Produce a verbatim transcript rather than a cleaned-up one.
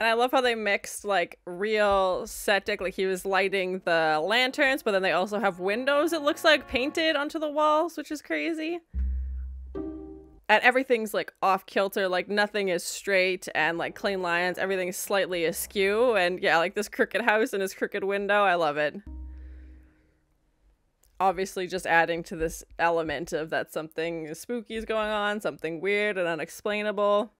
And I love how they mixed like real set deck, like he was lighting the lanterns, but then they also have windows, it looks like, painted onto the walls, which is crazy. And everything's like off kilter, like nothing is straight and like clean lines, everything is slightly askew. And yeah, like this crooked house and his crooked window, I love it. Obviously just adding to this element of that something spooky is going on, something weird and unexplainable.